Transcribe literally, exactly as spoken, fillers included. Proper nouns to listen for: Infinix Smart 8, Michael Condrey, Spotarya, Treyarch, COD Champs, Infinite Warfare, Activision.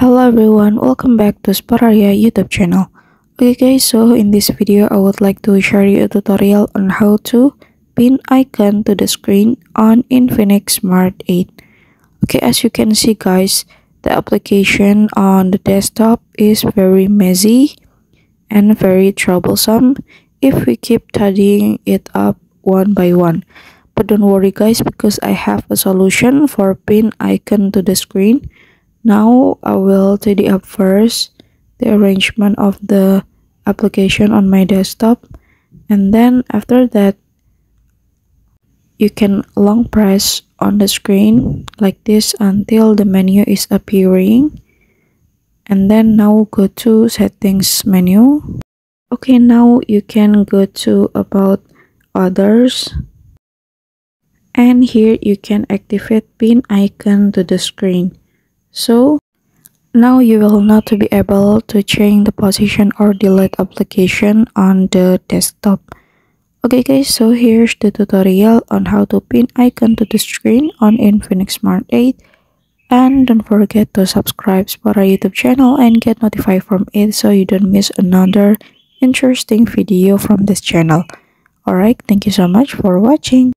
Hello everyone, welcome back to Spotarya YouTube channel. Okay guys, so in this video I would like to share you a tutorial on how to pin icon to the screen on Infinix Smart eight. Okay, as you can see guys, the application on the desktop is very messy and very troublesome if we keep tidying it up one by one. But don't worry guys, because I have a solution for pin icon to the screen. Now I will tidy up first the arrangement of the application on my desktop, and then after that you can long press on the screen like this until the menu is appearing, and then now go to settings menu. Okay, now you can go to about others, and here you can activate pin icon to the screen. So now you will not be able to change the position or delete application on the desktop. Okay guys, so here's the tutorial on how to pin icon to the screen on Infinix Smart eight, and don't forget to subscribe to our YouTube channel and get notified from it so you don't miss another interesting video from this channel. Alright, thank you so much for watching.